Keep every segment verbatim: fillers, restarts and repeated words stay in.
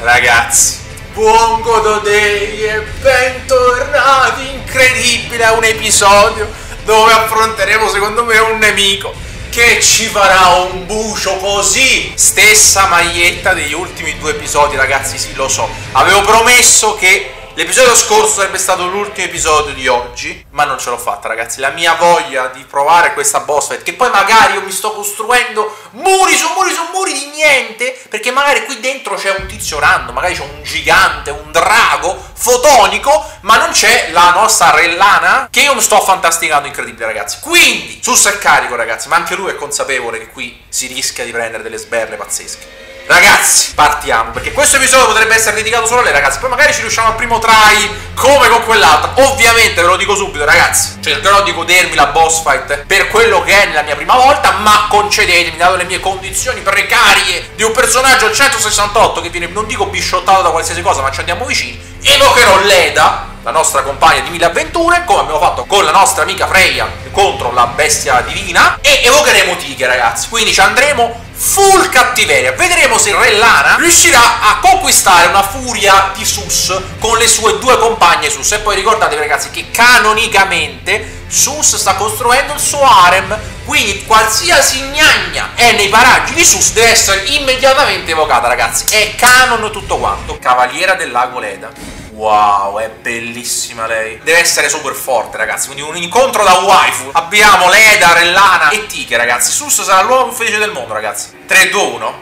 Ragazzi, buon Gododei e bentornati, incredibile, a un episodio dove affronteremo secondo me un nemico che ci farà un bucio così. Stessa maglietta degli ultimi due episodi, ragazzi, sì, lo so. Avevo promesso che l'episodio scorso sarebbe stato l'ultimo episodio di oggi, ma non ce l'ho fatta, ragazzi. La mia voglia di provare questa boss fight, che poi magari io mi sto costruendo muri su muri su muri di niente, perché magari qui dentro c'è un tizio random, magari c'è un gigante, un drago fotonico, ma non c'è la nostra Rellana, che io mi sto fantasticando, incredibile, ragazzi. Quindi, sus è carico, ragazzi, ma anche lui è consapevole che qui si rischia di prendere delle sberle pazzesche. Ragazzi, partiamo, perché questo episodio potrebbe essere dedicato solo a lei, ragazzi. Poi magari ci riusciamo al primo try, come con quell'altro. Ovviamente, ve lo dico subito, ragazzi, cercherò di godermi la boss fight per quello che è nella mia prima volta, ma concedetemi, dato le mie condizioni precarie di un personaggio al centosessantotto che viene, non dico bisciottato da qualsiasi cosa, ma ci andiamo vicini. Evocherò Leda, la nostra compagna di mille avventure, come abbiamo fatto con la nostra amica Freya contro la bestia divina, e evocheremo Tiche, ragazzi. Quindi ci andremo full cattiveria, vedremo se Rellana riuscirà a conquistare una furia di Sus con le sue due compagne Sus. E poi ricordatevi, ragazzi, che canonicamente Sus sta costruendo il suo harem, quindi qualsiasi gnagna è nei paraggi di Sus deve essere immediatamente evocata, ragazzi. È canon tutto quanto. Cavaliera del lago Leda. Wow, è bellissima lei. Deve essere super forte, ragazzi. Quindi un incontro da waifu. Abbiamo Leda, Rellana e Tiche, ragazzi. Sus sarà l'uomo più felice del mondo, ragazzi. tre, due, uno.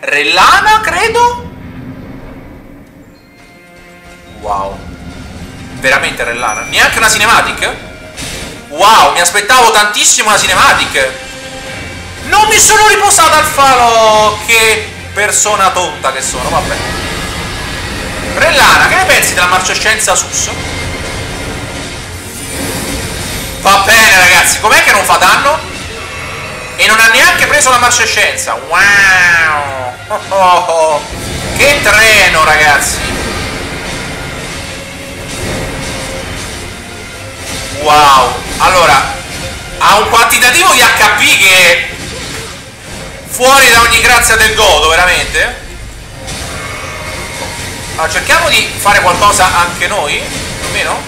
Rellana, credo. Wow. Veramente Rellana. Neanche una cinematic? Wow, mi aspettavo tantissimo una cinematic. Non mi sono riposata al falo. Che persona tonta che sono, vabbè. Rellana, che ne pensi della marciascenza Sus? Va bene, ragazzi, com'è che non fa danno? E non ha neanche preso la marciascenza. Wow! Oh oh oh. Che treno, ragazzi! Wow! Allora, ha un quantitativo di acca pi che fuori da ogni grazia del godo, veramente? Allora, cerchiamo di fare qualcosa anche noi, più o meno.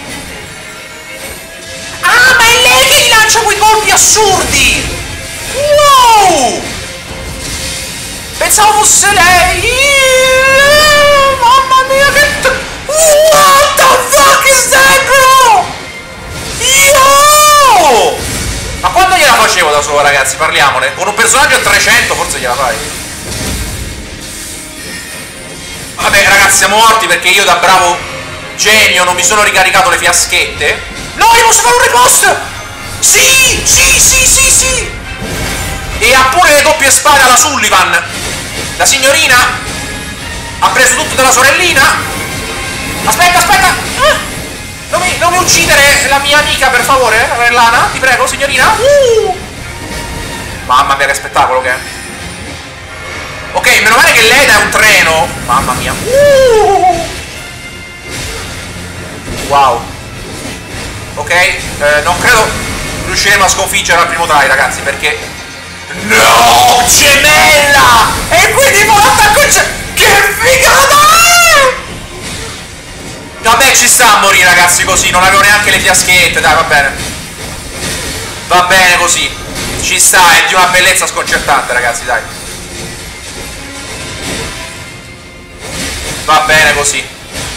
Ah, ma è lei che gli lancia quei colpi assurdi! Wow! Pensavo fosse lei! Iii, mamma mia, che... What the fuck is that, bro? Yo! Ma quando gliela facevo da solo, ragazzi? Parliamone. Con un personaggio a trecento forse gliela fai. Vabbè, ragazzi, siamo morti perché io da bravo genio non mi sono ricaricato le fiaschette. No, io posso fare un ripost! Sì, sì, sì, sì, sì! E ha pure le doppie spade alla Sullivan. La signorina ha preso tutto dalla sorellina. Aspetta, aspetta! Ah, non, mi, non mi uccidere la mia amica, per favore, Rellana, ti prego, signorina. Uh. Mamma mia, che spettacolo che è. Ok, meno male che Leda è un treno. Mamma mia. uh. Wow. Ok, eh, non credo riusciremo a sconfiggere al primo try, ragazzi, perché... No, gemella! E quindi l'attacco c'è... Che figata è! Vabbè, ci sta a morire, ragazzi, così. Non avevo neanche le fiaschette, dai, va bene. Va bene così. Ci sta, è di una bellezza sconcertante, ragazzi, dai. Va bene così.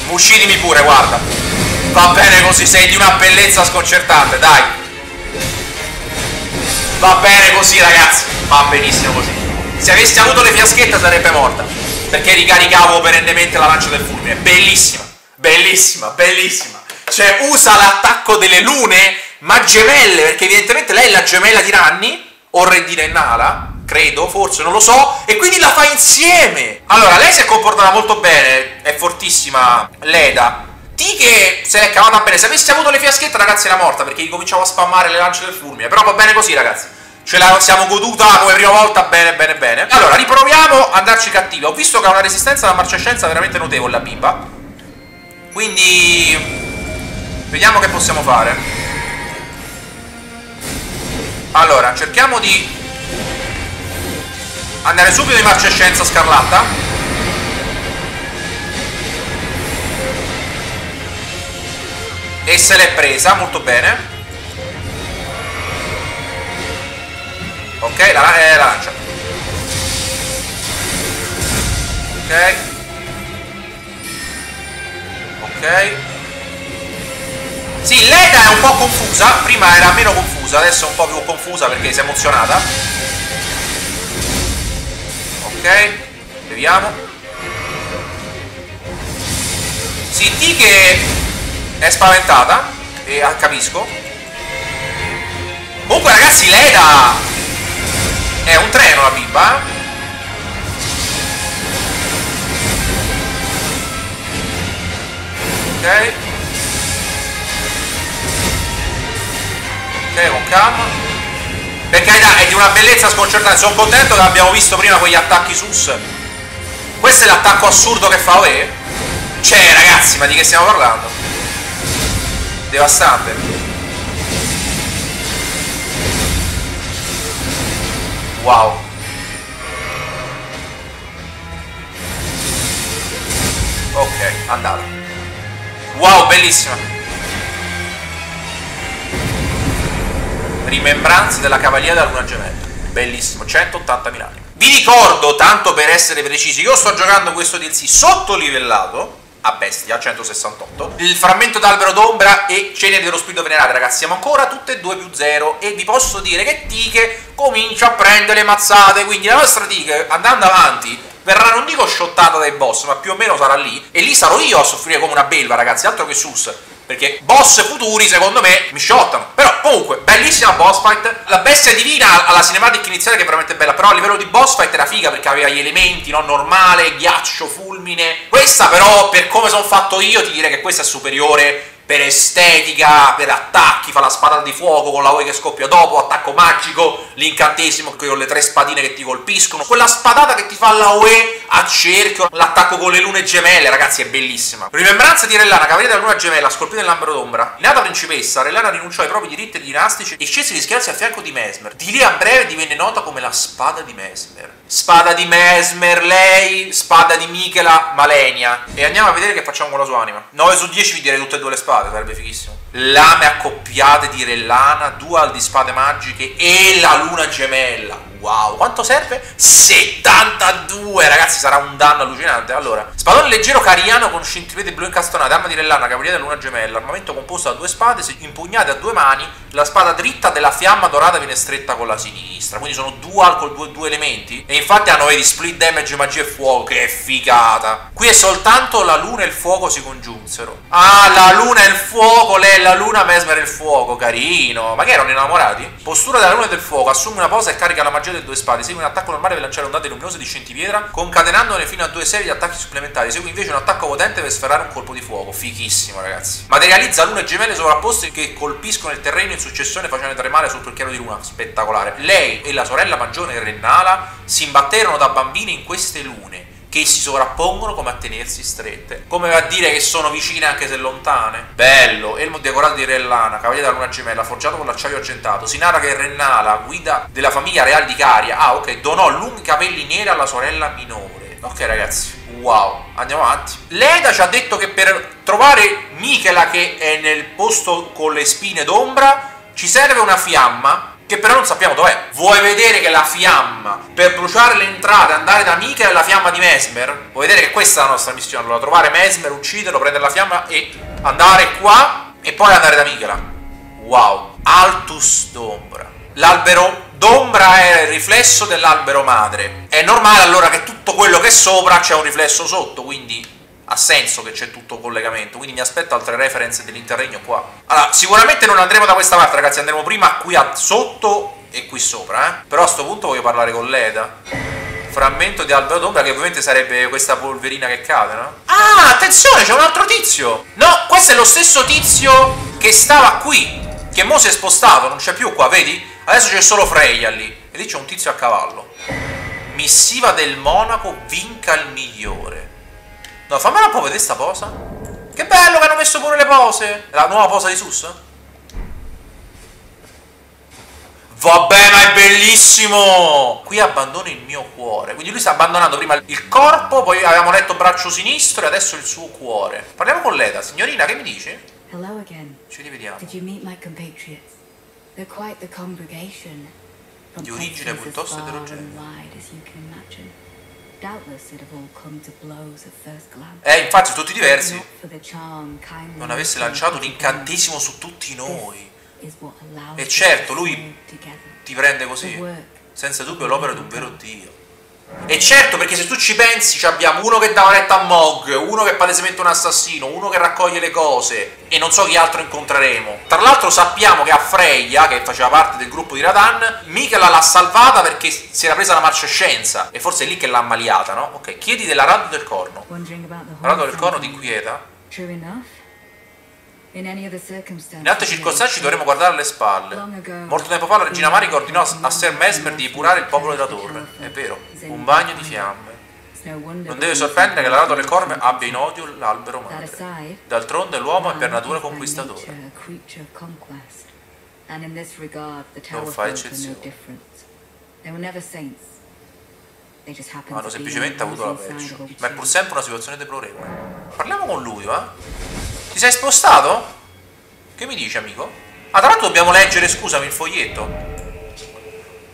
Uccidimi pure, guarda. Va bene così, sei di una bellezza sconcertante, dai. Va bene così, ragazzi. Va benissimo così. Se avessi avuto le fiaschette sarebbe morta, perché ricaricavo perennemente la lancia del fulmine. Bellissima, bellissima, bellissima. Cioè, usa l'attacco delle lune, ma gemelle, perché evidentemente lei è la gemella di Ranni o re di Rennala, credo, forse, non lo so, e quindi la fa insieme. Allora, lei si è comportata molto bene, è fortissima Leda. Tiche se l'è cavata bene. Se avessi avuto le fiaschette, ragazzi, era morta, perché cominciavo a spammare le lance del fulmine. Però va bene così, ragazzi. Ce la siamo goduta come prima volta, bene, bene, bene. Allora, riproviamo a darci cattivi. Ho visto che ha una resistenza alla marciascenza veramente notevole, la bimba. Quindi vediamo che possiamo fare. Allora, cerchiamo di andare subito in marcescenza scarlatta. E se l'è presa, molto bene. Ok, la, eh, la lancia. Ok. Ok. Sì, Leda è un po' confusa. Prima era meno confusa, adesso è un po' più confusa perché si è emozionata. Ok, beviamo. Sì, Tiche è spaventata. E ah, capisco. Comunque ragazzi, Leda è un treno la bimba. Ok. Ok, con calma. Per carità, è di una bellezza sconcertante. Sono contento che abbiamo visto prima quegli attacchi sus. Questo è l'attacco assurdo che fa Oe. Cioè, ragazzi, ma di che stiamo parlando? Devastante. Wow. Ok, andata. Wow, bellissima. Rimembranze della Cavaliera della Luna Gemella. Bellissimo, centottantamila anni. Vi ricordo, tanto per essere precisi, io sto giocando questo D L C sottolivellato a bestia, centosessantotto, il frammento d'albero d'ombra e cenere dello spirito venerale. Ragazzi, siamo ancora tutte e due più zero e vi posso dire che Tiche comincia a prendere mazzate, quindi la nostra Tiche andando avanti verrà non dico shottata dai boss, ma più o meno sarà lì, e lì sarò io a soffrire come una belva, ragazzi, altro che sus, perché boss futuri secondo me mi shottano. Però comunque bellissima boss fight, la bestia divina alla cinematic iniziale che è veramente bella, però a livello di boss fight era figa perché aveva gli elementi, no? Normale, ghiaccio, fulmine. Questa però, per come sono fatto io, ti direi che questa è superiore per estetica, per attacchi, fa la spada di fuoco con la voi che scoppia dopo, attacco magico, l'incantesimo con le tre spadine che ti colpiscono, quella spadata che ti fa la O E a cerchio, l'attacco con le lune gemelle, ragazzi, è bellissima. Rimembranza di Rellana, Cavaliera della Luna Gemella, scolpita nell'ambero d'ombra. Nata principessa, Rellana rinunciò ai propri diritti dinastici e scese di scherzi a fianco di Messmer. Di lì a breve divenne nota come la spada di Messmer. Spada di Messmer, lei, spada di Miquella, Malenia. E andiamo a vedere che facciamo con la sua anima. nove su dieci vi direi tutte e due le spade, sarebbe fighissimo. Lame accoppiate di Rellana, dual di spade magiche e la luna gemella. Wow, quanto serve? settantadue, ragazzi, sarà un danno allucinante. Allora, spadone leggero cariano con scintillette blu incastonate, arma di Rellana, Cavaliera della Luna Gemella, armamento composto da due spade, se impugnate a due mani, la spada dritta della fiamma dorata viene stretta con la sinistra, quindi sono dual con due, due elementi, e infatti hanno, vedi, split damage, magia e fuoco, che figata. Qui è soltanto la luna e il fuoco si congiunsero. Ah, la luna e il fuoco, lei è la luna, Messmer e il fuoco, carino, ma che erano innamorati? Postura della luna e del fuoco, assume una posa e carica la magia delle due spade, segue un attacco normale per lanciare ondate luminose di scintipietra, concatenandone fino a due serie di attacchi supplementari, segue invece un attacco potente per sferrare un colpo di fuoco, fighissimo, ragazzi. Materializza lune gemelle sovrapposte che colpiscono il terreno in successione facendo tremare sotto il chiaro di luna, spettacolare. Lei e la sorella Magione Rennala si imbatterono da bambine in queste lune che si sovrappongono come a tenersi strette, come a dire che sono vicine anche se lontane. Bello. Elmo decorato di Rellana, Cavaliera della Luna Gemella, forgiato con l'acciaio argentato. Si narra che Rennala, guida della famiglia reale di Caria, ah ok, donò lunghi capelli neri alla sorella minore. Ok ragazzi, wow, andiamo avanti. Leda ci ha detto che per trovare Miquella, che è nel posto con le spine d'ombra, ci serve una fiamma che però non sappiamo dov'è. Vuoi vedere che la fiamma, per bruciare le entrate, andare da Miquella, è la fiamma di Messmer? Vuoi vedere che questa è la nostra missione? Allora, trovare Messmer, ucciderlo, prendere la fiamma e andare qua e poi andare da Miquella. Wow. Altus d'ombra. L'albero d'ombra è il riflesso dell'albero madre. È normale allora che tutto quello che è sopra c'è un riflesso sotto, quindi ha senso che c'è tutto collegamento, quindi mi aspetto altre reference dell'interregno qua. Allora, sicuramente non andremo da questa parte, ragazzi, andremo prima qui a sotto e qui sopra, eh. Però a sto punto voglio parlare con Leda. Frammento di albero d'ombra, che ovviamente sarebbe questa polverina che cade, no? Ah, attenzione, c'è un altro tizio! No, questo è lo stesso tizio che stava qui, che mo si è spostato, non c'è più qua, vedi? Adesso c'è solo Freya lì, e lì c'è un tizio a cavallo. Missiva del monaco, vinca il migliore. No, fammela un po' vedere sta posa. Che bello che hanno messo pure le pose. La nuova posa di sus. Vabbè, ma è bellissimo! Qui abbandono il mio cuore. Quindi lui sta abbandonando prima il corpo, poi avevamo letto braccio sinistro e adesso il suo cuore. Parliamo con Leda. Signorina, che mi dici? Hello again. Ci rivediamo. Did you meet my compatriots? They're quite the congregation. Di origine piuttosto eterogenea. Eh, infatti, tutti diversi. Non avesse lanciato un incantesimo su tutti noi. E certo, lui ti prende così. Senza dubbio l'opera di un vero Dio. E certo, perché se tu ci pensi, abbiamo uno che dà una retta a Mohg, uno che è palesemente un assassino, uno che raccoglie le cose, e non so chi altro incontreremo. Tra l'altro sappiamo che a Freya, che faceva parte del gruppo di Radahn, Miquella l'ha salvata perché si era presa la marcescenza, e forse è lì che l'ha ammaliata, no? Ok, chiedi della Rando del Corno. La Rando del Corno ti inquieta? In altre circostanze ci dovremo guardare alle spalle. Molto tempo fa la regina Marika ordinò a Ser Messmer di epurare il popolo della torre. È vero, un bagno di fiamme. Non deve sorprendere che la Rado del Corno abbia in odio l'albero madre. D'altronde l'uomo è per natura conquistatore. Non fa eccezione. Hanno semplicemente avuto la peggio. Ma è pur sempre una situazione deplorevole. Parliamo con lui, eh? Ti sei spostato? Che mi dici, amico? Ah, tra l'altro dobbiamo leggere, scusami, il foglietto.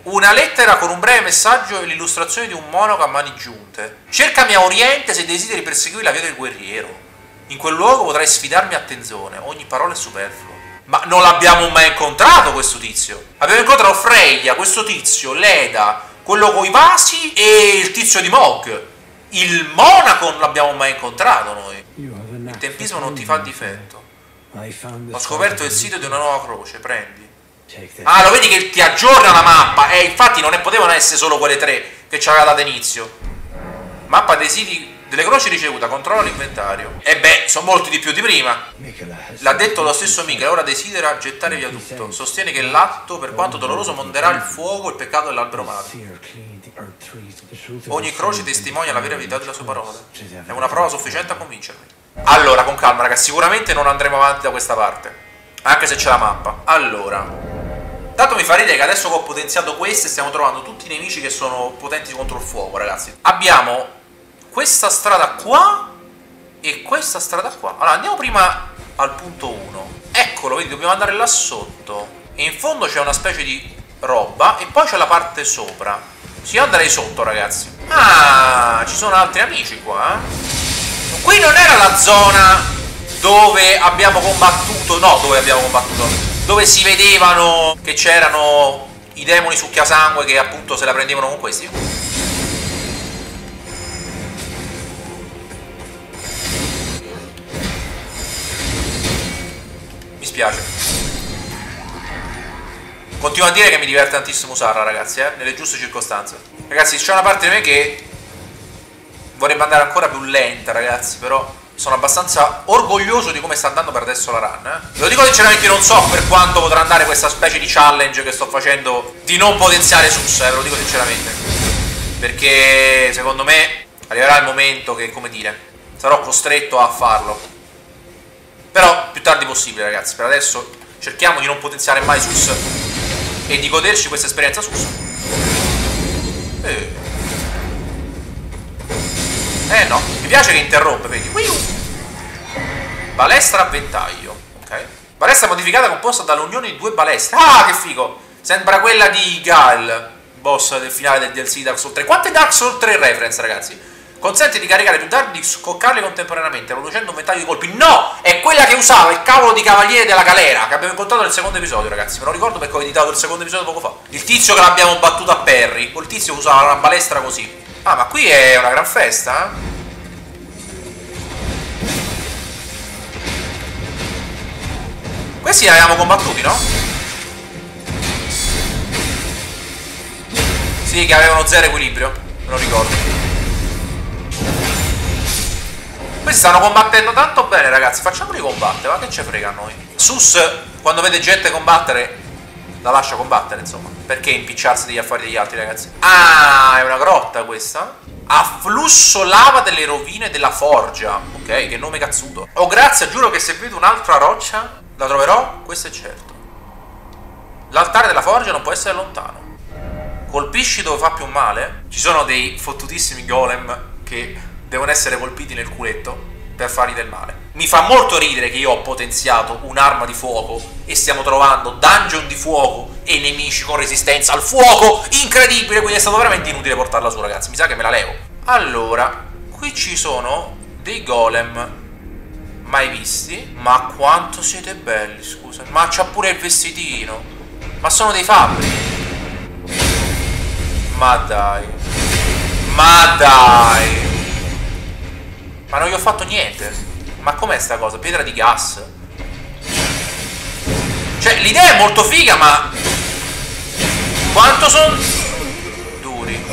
Una lettera con un breve messaggio e l'illustrazione di un monaco a mani giunte. Cercami a Oriente se desideri perseguire la via del guerriero. In quel luogo potrai sfidarmi a tenzone. Ogni parola è superflua. Ma non l'abbiamo mai incontrato, questo tizio. Abbiamo incontrato Freya, questo tizio, Leda, quello coi vasi e il tizio di Mohg. Il monaco non l'abbiamo mai incontrato noi. Il tempismo non ti fa difetto. Ho scoperto il sito di una nuova croce, prendi. Ah, lo vedi che ti aggiorna la mappa. E eh, infatti non ne potevano essere solo quelle tre che ci aveva dato inizio. Mappa dei siti delle croci ricevuta, controlla l'inventario. E beh, sono molti di più di prima. L'ha detto lo stesso Miquella, ora desidera gettare via tutto. Sostiene che l'atto, per quanto doloroso, monderà il fuoco e il peccato dell'albero madre. Ogni croce testimonia la vera verità della sua parola. È una prova sufficiente a convincermi. Allora, con calma, ragazzi, sicuramente non andremo avanti da questa parte, anche se c'è la mappa. Allora, tanto mi fa ridere che adesso che ho potenziato queste stiamo trovando tutti i nemici che sono potenti contro il fuoco, ragazzi. Abbiamo questa strada qua e questa strada qua. Allora, andiamo prima al punto uno. Eccolo, vedi, dobbiamo andare là sotto. E in fondo c'è una specie di roba e poi c'è la parte sopra. Sì, io andrei sotto, ragazzi. Ah, ci sono altri amici qua, eh. Qui non era la zona dove abbiamo combattuto, no, dove abbiamo combattuto, dove si vedevano che c'erano i demoni succhiasangue che appunto se la prendevano con questi. Mi spiace. Continuo a dire che mi diverte tantissimo usarla, ragazzi, eh, nelle giuste circostanze. Ragazzi, c'è una parte di me che vorrebbe andare ancora più lenta, ragazzi, però sono abbastanza orgoglioso di come sta andando per adesso la run, eh. Ve lo dico sinceramente, non so per quanto potrà andare questa specie di challenge che sto facendo di non potenziare sus, eh, ve lo dico sinceramente. Perché secondo me arriverà il momento che, come dire, sarò costretto a farlo. Però più tardi possibile, ragazzi, per adesso cerchiamo di non potenziare mai sus e di goderci questa esperienza sus. Eh. Eh no, mi piace che interrompe, vedi. Balestra a ventaglio, ok. Balestra modificata composta dall'unione di due balestre. Ah, che figo! Sembra quella di Gael, boss del finale del D L C Dark Souls tre. Quante Dark Souls tre reference, ragazzi? Consente di caricare più tardi e di scoccarle contemporaneamente, producendo un ventaglio di colpi. No! È quella che usava il cavolo di Cavaliere della Galera, che abbiamo incontrato nel secondo episodio, ragazzi. Me lo ricordo perché ho editato il secondo episodio poco fa. Il tizio che l'abbiamo battuto a Perry. Col tizio che usava una balestra così. Ah, ma qui è una gran festa, eh? Questi li avevamo combattuti, no? Sì, che avevano zero equilibrio, me lo ricordo. Questi stanno combattendo tanto bene, ragazzi. Facciamoli combattere, ma che ci frega a noi? Sus, quando vede gente combattere, la lascia combattere, insomma. Perché impicciarsi degli affari degli altri, ragazzi? Ah, è una grotta questa. Afflusso lava delle rovine della forgia. Ok, che nome cazzuto. Oh, grazie, giuro che se vedo un'altra roccia la troverò, questo è certo. L'altare della forgia non può essere lontano. Colpisci dove fa più male. Ci sono dei fottutissimi golem che devono essere colpiti nel culetto per fargli del male. Mi fa molto ridere che io ho potenziato un'arma di fuoco e stiamo trovando dungeon di fuoco e nemici con resistenza al fuoco. Incredibile, quindi è stato veramente inutile portarla su, ragazzi. Mi sa che me la levo. Allora, qui ci sono dei golem mai visti. Ma quanto siete belli, scusa. Ma c'ha pure il vestitino. Ma sono dei fabbri. Ma dai. Ma dai. Ma non gli ho fatto niente. Ma com'è sta cosa? Pietra di gas. Cioè l'idea è molto figa, ma quanto sono duri.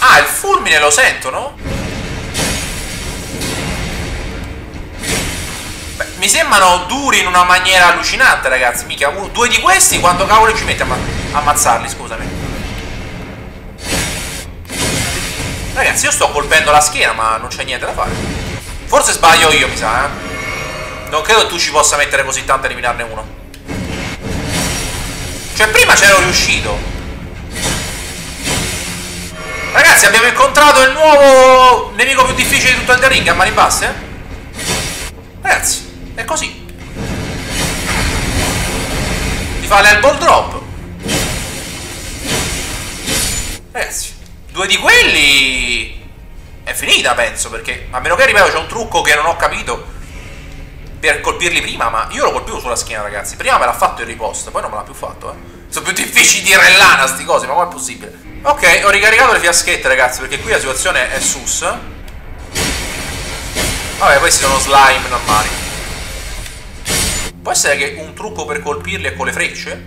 Ah, il fulmine lo sentono? Mi sembrano duri in una maniera allucinante, ragazzi. Mica uno, due di questi quando cavolo ci mette a ammazzarli, scusami. Ragazzi, io sto colpendo la schiena, ma non c'è niente da fare. Forse sbaglio io, mi sa, eh. Non credo tu ci possa mettere così tanto a eliminarne uno. Cioè, prima c'ero riuscito. Ragazzi, abbiamo incontrato il nuovo nemico più difficile di tutto Elden Ring a mani basse. Ragazzi, è così. Ti fa l'elbow drop. Ragazzi, due di quelli è finita, penso. Perché, a meno che, ripeto, c'è un trucco che non ho capito per colpirli prima. Ma io lo colpivo sulla schiena, ragazzi. Prima me l'ha fatto il riposto, poi non me l'ha più fatto, eh. Sono più difficili di Rellana sti cose, ma com'è possibile? Ok, ho ricaricato le fiaschette, ragazzi, perché qui la situazione è sus. Vabbè, questi sono slime normali. Può essere che un trucco per colpirli è con le frecce?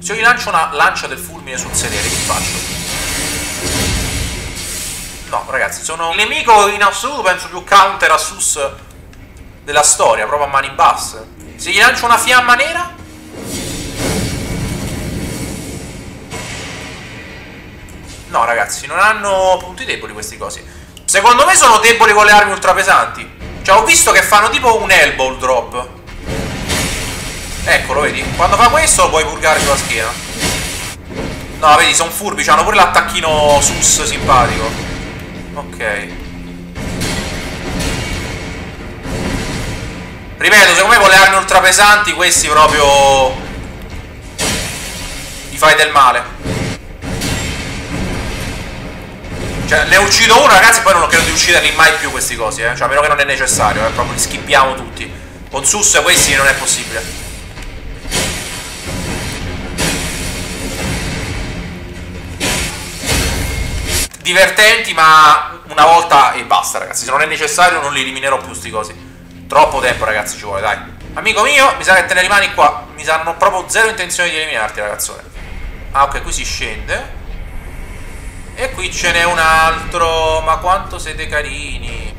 Se io gli lancio una lancia del fulmine sul sedere, che faccio? No, ragazzi, sono il nemico in assoluto, penso, più counter a sus della storia, proprio a mani basse. Se gli lancio una fiamma nera. No, ragazzi, non hanno punti deboli questi cosi. Secondo me sono deboli con le armi ultrapesanti. Cioè, ho visto che fanno tipo un elbow drop. Eccolo, vedi? Quando fa questo lo puoi purgare sulla schiena. No, vedi, sono furbi, hanno pure l'attacchino sus simpatico. Ok. Ripeto, secondo me con le armi ultrapesanti questi proprio gli fai del male. Cioè, ne uccido uno, ragazzi, poi non credo di ucciderli mai più questi cosi, eh. Cioè, a meno che non è necessario, eh. Proprio li schippiamo tutti. Con sus questi non è possibile. Divertenti, ma una volta e basta, ragazzi. Se non è necessario non li eliminerò più sti cosi. Troppo tempo, ragazzi, ci vuole, dai. Amico mio, mi sa che te ne rimani qua. Mi sa hanno proprio zero intenzione di eliminarti, ragazzone. Ah, ok, qui si scende. E qui ce n'è un altro. Ma quanto siete carini.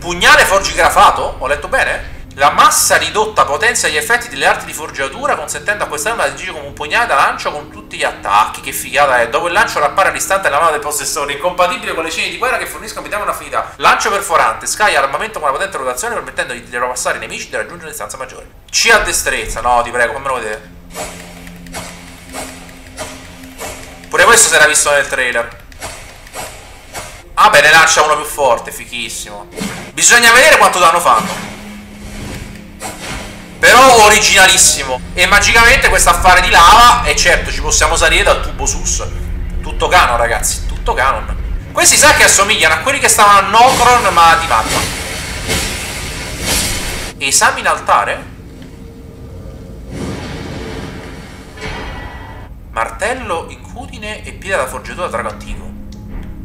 Pugnale forgigrafato? Ho letto bene? La massa ridotta potenzia gli effetti delle arti di forgiatura, consentendo a quest'arma di agire come un pugnale da lancio con tutti gli attacchi. Che figata è. Dopo il lancio appare all'istante la mano del possessore, incompatibile con le scene di guerra che forniscono abitare un'affinità. Lancio perforante, scaglia l'armamento con una potente rotazione permettendogli di sorpassare i nemici e di raggiungere distanza maggiore. C a destrezza. No, ti prego, fammelo vedere. Pure questo si era visto nel trailer. Ah beh, ne lancia uno più forte, fichissimo. Bisogna vedere quanto danno fanno. Però originalissimo. E magicamente questo affare di lava. E certo, ci possiamo salire dal tubo sus. Tutto canon, ragazzi. Tutto canon. Questi sa che assomigliano a quelli che stavano a Nocron, ma di mappa. Esamina altare. Martello, incudine e pietra da forgiatura tragantico.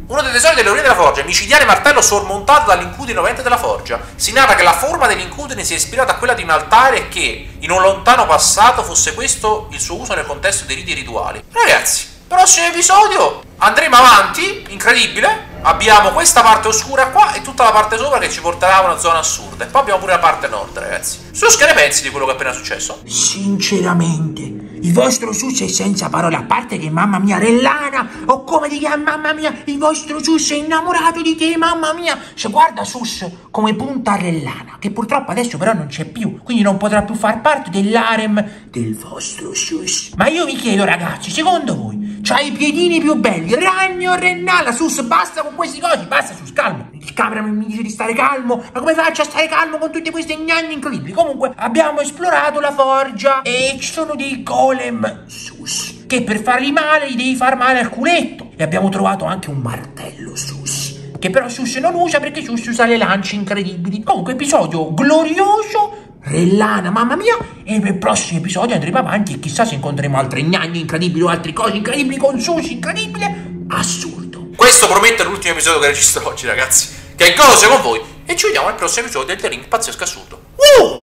Uno dei tesori delle Rovine della Forgia, micidiale martello sormontato dall'incudine rovente della forgia. Si narra che la forma dell'incudine sia ispirata a quella di un altare e che, in un lontano passato, fosse questo il suo uso nel contesto dei riti rituali. Ragazzi, prossimo episodio andremo avanti, incredibile. Abbiamo questa parte oscura qua e tutta la parte sopra che ci porterà a una zona assurda. E poi abbiamo pure la parte nord, ragazzi. Su, che ne pensi di quello che è appena successo? Sinceramente, Il vostro sus è senza parole, a parte che mamma mia Rellana, o come ti chiama mamma mia, il vostro sus è innamorato di te mamma mia. Cioè guarda sus come punta a Rellana, che purtroppo adesso però non c'è più, quindi non potrà più far parte dell'harem del vostro sus. Ma io mi chiedo ragazzi, secondo voi c'ha i piedini più belli, Ranni o Rennala? Sus, basta con questi cosi, basta sus, calmo. Il cameraman mi dice di stare calmo, ma come faccio a stare calmo con tutte queste gnagni incredibili? Comunque, abbiamo esplorato la forgia e ci sono dei golem sus, che per farli male gli devi far male al culetto. E abbiamo trovato anche un martello sus, che però sus non usa perché sus usa le lance incredibili. Comunque, episodio glorioso. Rellana, mamma mia, e nel prossimo episodio andremo avanti e chissà se incontreremo altre gnagni incredibili o altre cose incredibili con sus incredibile, assurdo. Questo promette l'ultimo episodio che registro oggi, ragazzi, che è goloso con voi, e ci vediamo al prossimo episodio del Elden Ring pazzesco assurdo.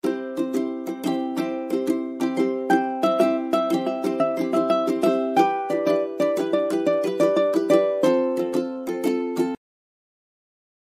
Uh!